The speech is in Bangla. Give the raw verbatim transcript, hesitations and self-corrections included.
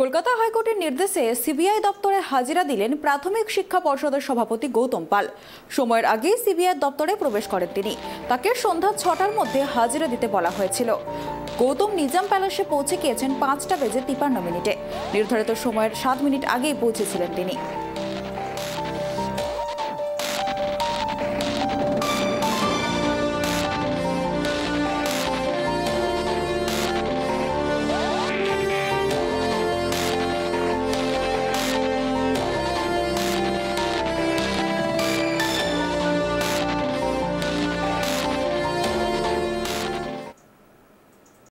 কলকাতা হাইকোর্টের নির্দেশে সিবিআই দপ্তরে হাজিরা দিলেন প্রাথমিক শিক্ষা পর্ষদের সভাপতি গৌতম পাল। সময়ের আগেই সিবিআই দপ্তরে প্রবেশ করেন তিনি। তাকে সন্ধ্যা ছটার মধ্যে হাজিরা দিতে বলা হয়েছিল। গৌতম নিজাম প্যালেসে পৌঁছে গিয়েছেন পাঁচটা বেজে তিপান্ন মিনিটে। নির্ধারিত সময়ের সাত মিনিট আগেই পৌঁছেছিলেন তিনি।